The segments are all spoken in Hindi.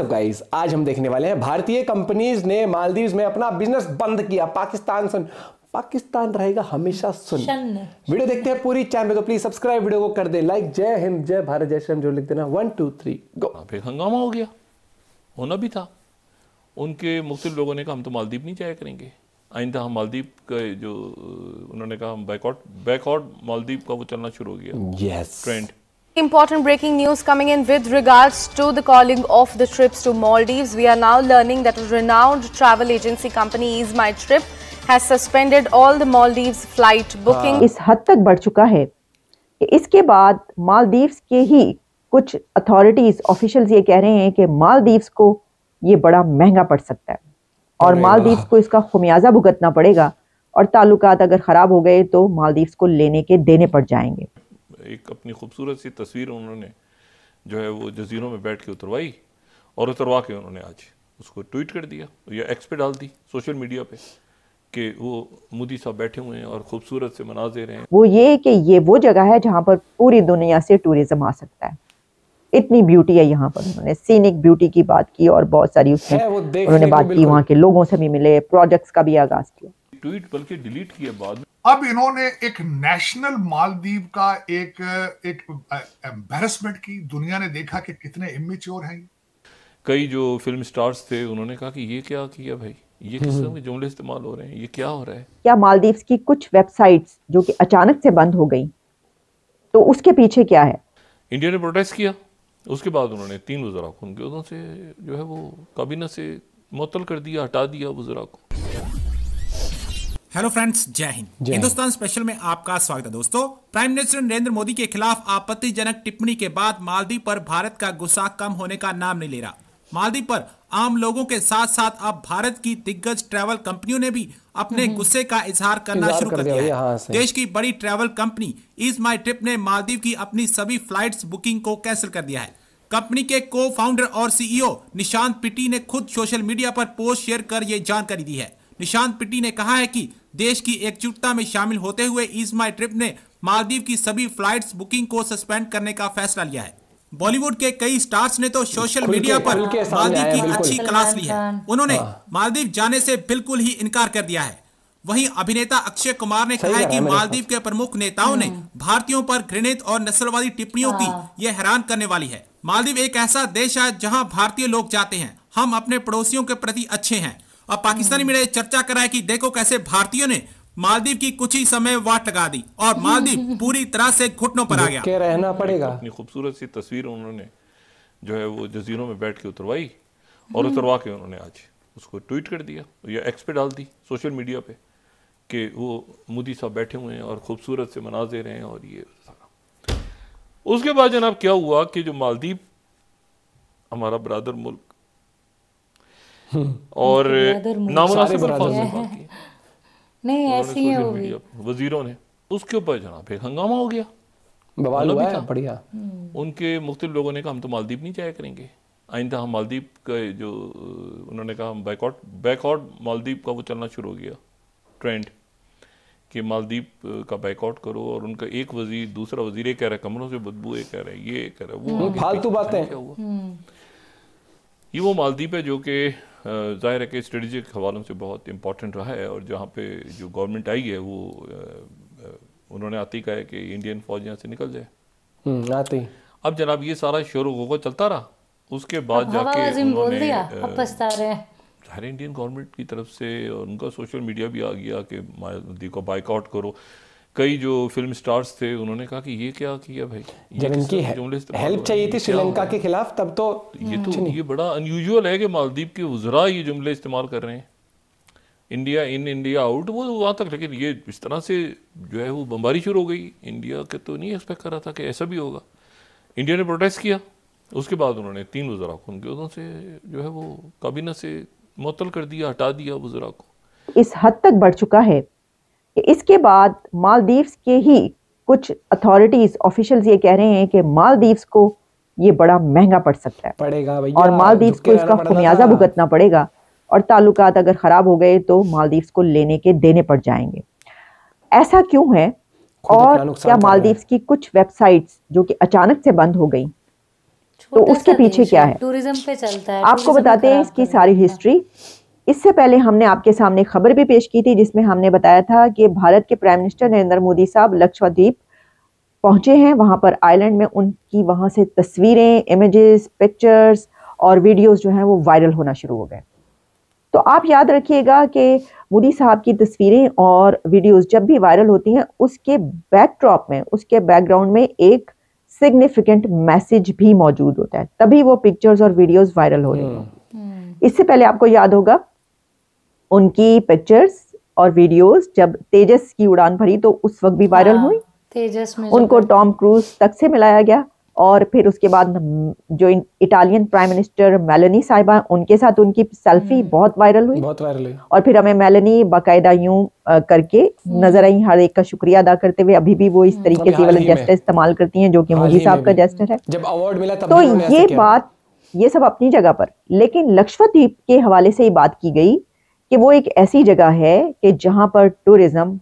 व्हाट्स अप गाइस, आज हम देखने वाले हैं भारतीय कंपनीज ने मालदीव्स में अपना बिजनेस बंद किया। पाकिस्तान रहेगा हमेशा सुन। वीडियो देखते हैं पूरी, चैनल तो प्लीज सब्सक्राइब, वीडियो को कर दे लाइक। जय हिंद, जय भारत, जय श्रीराम जो लिख देना। 1 2 3 गो। हंगामा हो गया, होना भी था। उनके मुख्तलिफ लोगों ने कहा हम तो मालदीव नहीं जाया करेंगे, आइंदा हम मालदीव का जो उन्होंने कहा हम बैकआउट मालदीव का वो चलना शुरू हो गया trend. Important breaking news coming in with regards to the calling of the trips to Maldives. We are now learning that a renowned travel agency company EaseMyTrip has suspended all the Maldives flight booking. इस हद तक बढ़ चुका है। इसके बाद मालदीव्स के ही कुछ authorities officials ये कह रहे हैं कि मालदीव्स को ये बड़ा महंगा पड़ सकता है और मालदीव्स को इसका खुमियाजा भुगतना पड़ेगा और ताल्लुकात अगर खराब हो गए तो मालदीव्स को लेने के देने पड़ जाएंगे। एक अपनी खूबसूरत सी तस्वीर उन्होंने जो है वो जजीरों में बैठ के उतरवाई और उतरवा के उन्होंने आज उसको ट्वीट कर दिया या एक्स पे डाल दी सोशल मीडिया पे कि वो मोदी साहब बैठे हुए हैं और खूबसूरत से मनाजिर हैं। वो ये कि ये वो जगह है जहाँ पर पूरी दुनिया से टूरिज्म आ सकता है, इतनी ब्यूटी है यहाँ पर। उन्होंने सीनिक ब्यूटी की बात की और बहुत सारी उसमें उन्होंने बात की, वहाँ के लोगों से भी मिले, प्रोजेक्ट्स का भी आगाज किया। ट्वीट बल्कि डिलीट किए बाद अब इन्होंने एक नेशनल मालदीव का एक एम्बैरेसमेंट की। दुनिया ने देखा कि कितने इमेच्योर हैं। कई जो फिल्म स्टार्स थे उन्होंने कहा कि ये क्या किया भाई, ये किस तरह के जुमले इस्तेमाल हो रहे हैं, ये क्या हो रहा है। क्या मालदीव्स की कुछ वेबसाइट्स जो कि अचानक से बंद हो गई, तो उसके पीछे क्या है? इंडिया ने प्रोटेस्ट किया, उसके बाद उन्होंने 3 वज़रा को उनके उदों से जो है वो कैबिनेट से मुअत्तल कर दिया, हटा दिया वज़रा को। हेलो फ्रेंड्स, जय हिंद। हिंदुस्तान स्पेशल में आपका स्वागत है दोस्तों। प्राइम मिनिस्टर नरेंद्र मोदी के खिलाफ आपत्तिजनक टिप्पणी के बाद मालदीव पर भारत का गुस्सा कम होने का नाम नहीं ले रहा। मालदीव पर आम लोगों के साथ साथ अब भारत की दिग्गज ट्रैवल कंपनियों ने भी अपने गुस्से का इजहार करना शुरू कर दिया है। देश की बड़ी ट्रैवल कंपनी EaseMyTrip ने मालदीव की अपनी सभी फ्लाइट बुकिंग को कैंसिल कर दिया है। कंपनी के को फाउंडर और CEO निशांत पिट्टी ने खुद सोशल मीडिया पर पोस्ट शेयर कर ये जानकारी दी है। निशांत पिट्टी ने कहा है कि देश की एकजुटता में शामिल होते हुए EaseMyTrip ने मालदीव की सभी फ्लाइट्स बुकिंग को सस्पेंड करने का फैसला लिया है। बॉलीवुड के कई स्टार्स ने तो सोशल मीडिया पर मालदीव की अच्छी क्लास ली है। उन्होंने मालदीव जाने से बिल्कुल ही इनकार कर दिया है। वहीं अभिनेता अक्षय कुमार ने कहा है कि मालदीव के प्रमुख नेताओं ने भारतीयों पर घृणित और नस्लवादी टिप्पणियों की यह हैरान करने वाली है। मालदीव एक ऐसा देश है जहाँ भारतीय लोग जाते हैं, हम अपने पड़ोसियों के प्रति अच्छे हैं। और पाकिस्तानी मीडिया चर्चा कर रहा है कि देखो कैसे भारतीयों ने मालदीव की कुछ ही समय वाट लगा दी और मालदीव पूरी तरह से घुटनों पर आ गया। के रहना पड़ेगा। अपनी खूबसूरत सी तस्वीर उन्होंने जो है वो जजीरों में बैठ के उतरवाई और उतरवा के उन्होंने आज उसको ट्वीट कर दिया या एक्स पे डाल दी सोशल मीडिया पे कि वो मोदी साहब बैठे हुए हैं और खूबसूरत से मनाजिर हैं। और ये उसके बाद जनाब क्या हुआ कि जो मालदीव हमारा बरादर मुल्क और नामुनासिब अल्फाज में बात की नहीं, ऐसी ही हो गई वजीरों ने। उसके ऊपर जनाब एक हंगामा हो गया, बवाल हुआ है। बढ़िया, उनके मुख्तलिफ लोगों ने कहा हम तो मालदीव नहीं जाया करेंगे, आइंदा हम मालदीव का जो उन्होंने कहा हम बैकआउट मालदीव का वो चलना शुरू हो गया ट्रेंड कि मालदीव का बैकआउट करो। और उनका एक वजीर, दूसरा वजीर कह रहा है कमरों से बदबू, एक कह रहा है ये कह रहा है वो फालतू बातें। ये वो मालदीव है जो कि ज़ाहिर है कि स्ट्रेटजिक हवालों से बहुत इम्पॉर्टेंट रहा है और जहाँ पे जो गवर्नमेंट आई है वो उन्होंने आते ही कहा है कि इंडियन फौज यहाँ से निकल जाए आते। अब जनाब ये सारा शोर गोगा चलता रहा, उसके बाद जाके ज़ाहिर इंडियन गवर्नमेंट की तरफ से और उनका सोशल मीडिया भी आ गया कि मालदीव को बाइकआउट करो। कई जो फिल्म स्टार्स थे उन्होंने कहा कि ये क्या किया भाई, जब इनकी हेल्प चाहिए थी श्रीलंका के खिलाफ तब तो ये बड़ा अनयूजुअल है कि मालदीव के वज़रा ये जुमले इस्तेमाल कर रहे हैं इंडिया इन इंडिया आउट वो वहाँ तक। लेकिन ये इस तरह से जो है वो बमबारी शुरू हो गई। इंडिया के तो नहीं एक्सपेक्ट कर रहा था कि ऐसा भी होगा। इंडिया ने प्रोटेस्ट किया, उसके बाद उन्होंने 3 वज़रा को उनके उदों से जो है वो कैबिनेट से मुअत्तल कर दिया, हटा दिया वज़रा को। इस हद तक बढ़ चुका है। इसके बाद मालदीव्स के ही कुछ अथॉरिटीज ऑफिशियल्स ये कह रहे हैं कि मालदीव्स को ये बड़ा महंगा पड़ सकता है, पड़ेगा भैया, और मालदीव्स को इसका खुमियाजा भुगतना पड़ेगा और ताल्लुकात अगर खराब हो गए तो मालदीव्स को लेने के देने पड़ जाएंगे। ऐसा क्यों है और क्या मालदीव्स की कुछ वेबसाइट्स जो कि अचानक से बंद हो गई तो उसके पीछे क्या है, टूरिज्म पे चलता है। आपको बताते हैं इसकी सारी हिस्ट्री। इससे पहले हमने आपके सामने खबर भी पेश की थी जिसमें हमने बताया था कि भारत के प्राइम मिनिस्टर नरेंद्र मोदी साहब लक्षद्वीप पहुंचे हैं। वहां पर आइलैंड में उनकी वहां से तस्वीरें, इमेजेस, पिक्चर्स और वीडियोस जो हैं वो वायरल होना शुरू हो गए। तो आप याद रखिएगा कि मोदी साहब की तस्वीरें और वीडियोस जब भी वायरल होती हैं उसके बैकड्रॉप में, उसके बैकग्राउंड में एक सिग्निफिकेंट मैसेज भी मौजूद होता है, तभी वो पिक्चर्स और वीडियोस वायरल हो रहे हैं। इससे पहले आपको याद होगा उनकी पिक्चर्स और वीडियोस जब तेजस की उड़ान भरी तो उस वक्त भी वायरल हुई। तेजस में उनको टॉम क्रूज तक से मिलाया गया और फिर उसके बाद जो इटालियन प्राइम मिनिस्टर मेलानी साहिबा, उनके साथ उनकी सेल्फी बहुत वायरल हुई, बहुत वायरल हुई। और फिर हमें मेलानी बाकायदा यूं करके नजर आई। हर एक का शुक्रिया अदा करते हुए अभी भी वो इस तरीके से वाला जेस्टर इस्तेमाल करती हैं जो कि मोदी साहब का जेस्टर है। जब अवार्ड मिला तो ये बात, ये सब अपनी जगह पर, लेकिन लक्षद्वीप के हवाले से ये बात की गई कि वो एक ऐसी जगह है कि जहाँ पर टूरिज्म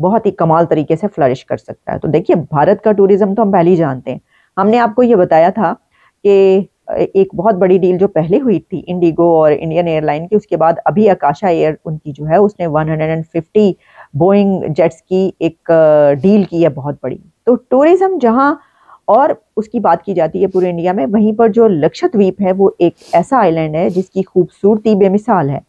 बहुत ही कमाल तरीके से फ्लरिश कर सकता है। तो देखिए, भारत का टूरिज्म तो हम पहले ही जानते हैं। हमने आपको ये बताया था कि एक बहुत बड़ी डील जो पहले हुई थी इंडिगो और इंडियन एयरलाइन की, उसके बाद अभी आकाशा एयर उनकी जो है उसने 150 बोइंग जेट्स की एक डील की है बहुत बड़ी। तो टूरिज्म जहाँ और उसकी बात की जाती है पूरे इंडिया में, वहीं पर जो लक्षद्वीप है वो एक ऐसा आइलैंड है जिसकी खूबसूरती बेमिसाल है।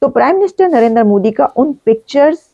तो प्राइम मिनिस्टर नरेंद्र मोदी का उन पिक्चर्स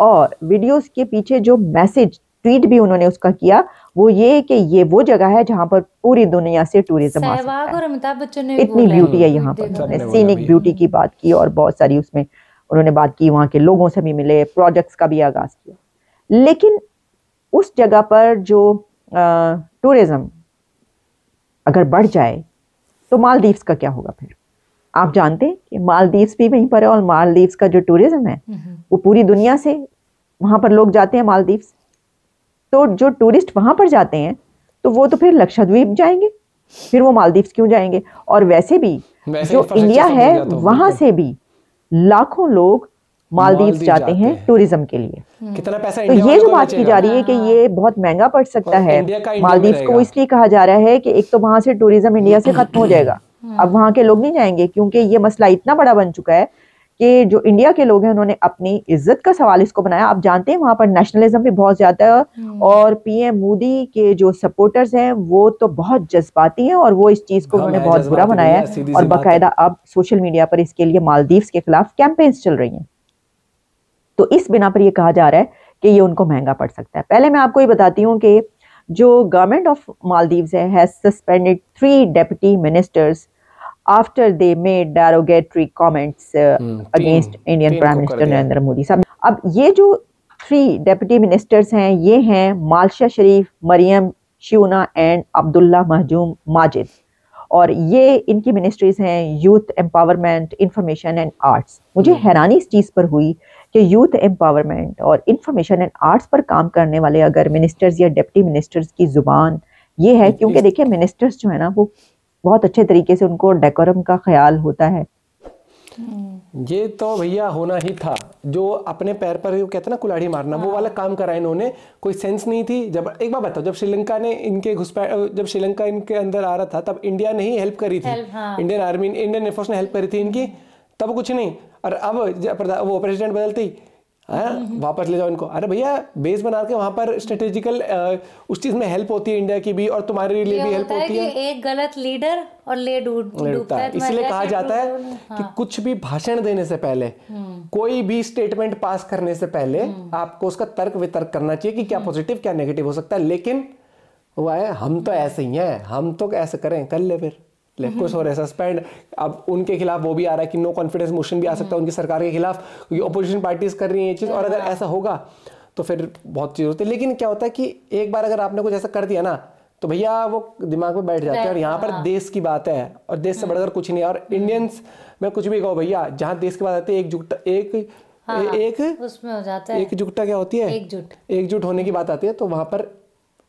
और वीडियोस के पीछे जो मैसेज, ट्वीट भी उन्होंने उसका किया वो ये कि ये वो जगह है जहां पर पूरी दुनिया से टूरिज्म आ सकता है। और अमिताभ बच्चन ने इतनी ब्यूटी है यहाँ पर, उन्होंने सीनिक ब्यूटी की बात की और बहुत सारी उसमें उन्होंने बात की, वहाँ के लोगों से भी मिले, प्रोजेक्ट्स का भी आगाज किया। लेकिन उस जगह पर जो टूरिज्म अगर बढ़ जाए तो मालदीव्स का क्या होगा? फिर आप जानते हैं कि मालदीव्स भी वहीं पर है और मालदीव्स का जो टूरिज्म है वो पूरी दुनिया से, वहाँ पर लोग जाते हैं मालदीव्स। तो जो टूरिस्ट वहाँ पर जाते हैं तो वो तो फिर लक्षद्वीप जाएंगे, फिर वो मालदीव्स क्यों जाएंगे? और वैसे भी जो इंडिया है वहाँ से भी लाखों लोग मालदीव्स जाते हैं टूरिज्म के लिए। कितना पैसा? तो ये जो बात की जा रही है कि ये बहुत महंगा पड़ सकता है, मालदीव्स को इसलिए कहा जा रहा है कि एक तो वहाँ से टूरिज्म इंडिया से खत्म हो जाएगा, अब वहाँ के लोग नहीं जाएंगे, क्योंकि ये मसला इतना बड़ा बन चुका है कि जो इंडिया के लोग हैं उन्होंने अपनी इज्जत का सवाल इसको बनाया। आप जानते हैं वहाँ पर नेशनलिज्म भी बहुत ज़्यादा है और पीएम मोदी के जो सपोर्टर्स हैं वो तो बहुत जज्बाती हैं और वो इस चीज़ को उन्होंने बहुत बुरा बनाया है और बाकायदा अब सोशल मीडिया पर इसके लिए मालदीव्स के खिलाफ कैंपेन्स चल रही हैं। तो इस बिना पर यह कहा जा रहा है कि ये उनको महंगा पड़ सकता है। पहले मैं आपको ये बताती हूँ कि जो government of Maldives has suspended 3 deputy ministers after they made derogatory comments against Indian prime minister Narendra Modi साहब। अब ये जो 3 डेप्यूटी मिनिस्टर्स हैं ये हैं मालशा शरीफ, मरियम शियोना एंड अब्दुल्ला महजूम माजिद। और ये इनकी मिनिस्ट्रीज हैं youth empowerment, information and arts. मुझे हैरानी इस चीज़ पर हुई कि यूथ एम्पावरमेंट और इंफॉर्मेशन एंड आर्ट्स पर काम करने वाले अगर मिनिस्टर्स या डिप्टी मिनिस्टर्स की ज़ुबान ये है, क्योंकि देखिए मिनिस्टर्स जो है ना वो बहुत अच्छे तरीके से उनको डेकोरम का ख्याल होता है। ये तो भैया होना ही था, जो अपने पैर पर जो कहते हैं ना कुल्हाड़ी मारना, वो वाला काम करा इन्होंने, कोई सेंस नहीं थी। जब एक बार बताओ, जब श्रीलंका ने इनके जब श्रीलंका इनके अंदर आ रहा था तब इंडिया ने ही हेल्प करी थी, इंडियन आर्मी, इंडियन एयरफोर्स ने हेल्प करी थी इनकी, तब कुछ नहीं। और अब वो प्रेसिडेंट बदलती है, वापस ले जाओ इनको। अरे भैया बेस बना के वहाँ पर स्ट्रेटेजिकल उस चीज में हेल्प होती है इंडिया की भी और तुम्हारे लिए भी हेल्प होती है। एक गलत लीडर और ले डूबता है। इसलिए कहा जाता है कि कुछ भी भाषण देने से पहले, कोई भी स्टेटमेंट पास करने से पहले आपको उसका तर्क वितर्क करना चाहिए कि क्या पॉजिटिव क्या नेगेटिव हो सकता है। लेकिन वो है हम तो ऐसे ही हैं, हम तो ऐसे करें, कर ले फिर कुछ हो रहा है सस्पेंड। अब उनके खिलाफ वो भी आ रहा है कि नो कॉन्फिडेंस मोशन भी आ सकता है उनकी सरकार के खिलाफ, क्योंकि अपोजिशन पार्टीज कर रही हैं ये चीज़। और अगर ऐसा होगा तो फिर बहुत चीज़ होती है। लेकिन क्या होता है कि एक बार अगर आपने कुछ ऐसा कर दिया ना तो भैया वो दिमाग में बैठ जाते हैं। और यहाँ पर देश की बात है और देश से बढ़कर कुछ नहीं है। और इंडियंस में कुछ भी कहो भैया, जहाँ देश की बात आती है एकजुटता क्या होती है, एकजुट होने की बात आती है, तो वहाँ पर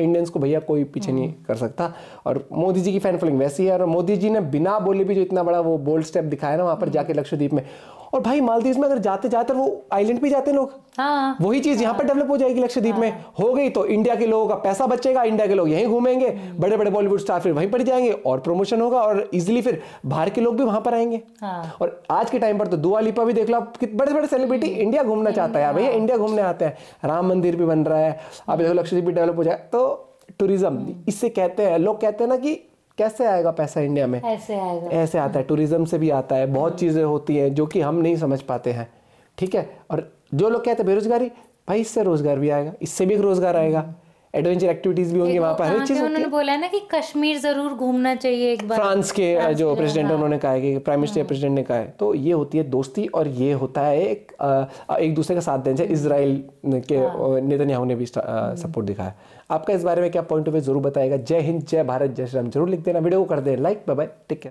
इंडियंस को भैया कोई पीछे नहीं कर सकता। और मोदी जी की फैन फॉलोइंग वैसी है और मोदी जी ने बिना बोले भी जो इतना बड़ा वो बोल्ड स्टेप दिखाया ना वहाँ पर जाके लक्षद्वीप में, और भाई मालदीव में अगर जाते जाते वो आइलैंड पे जाते हैं लोग, वही चीज यहाँ पर डेवलप हो जाएगी लक्षद्वीप में। हो गई तो इंडिया के लोगों का पैसा बचेगा, इंडिया के लोग यहीं घूमेंगे, बड़े बड़े बॉलीवुड स्टार फिर वहीं पर जाएंगे और प्रमोशन होगा और इजिली फिर बाहर के लोग भी वहां पर आएंगे। और आज के टाइम पर तो दुआ लिपा भी देख लो, बड़े बड़े सेलिब्रिटी इंडिया घूमना चाहता है भैया, इंडिया घूमने आते हैं। राम मंदिर भी बन रहा है, अब देखो लक्षद्वीप भी डेवलप हो जाए तो टूरिज्म, इससे कहते हैं लोग कहते हैं ना कि कैसे आएगा पैसा इंडिया में, ऐसे आएगा, ऐसे आता है, टूरिज्म से भी आता है। बहुत चीजें होती हैं जो कि हम नहीं समझ पाते हैं, ठीक है। और जो लोग कहते हैं बेरोजगारी, भाई इससे रोजगार भी आएगा, इससे भी एक रोजगार आएगा, एडवेंचर एक्टिविटीज भी होंगी वहाँ पर, हर चीज। उन्होंने बोला ना कि कश्मीर जरूर घूमना चाहिए एक बार, फ्रांस के जो प्रेसिडेंट उन्होंने कहा है, प्राइम मिनिस्टर प्रेसिडेंट ने कहा है। तो ये होती है दोस्ती और ये होता है एक दूसरे का साथ देना। इजराइल के नेतन्याहू ने भी सपोर्ट दिखाया। आपका इस बारे में क्या पॉइंट ऑफ व्यू जरूर बताएगा। जय हिंद, जय भारत, जय श्री राम। जरूर लिख देना, वीडियो को कर देना like. Bye bye, take care.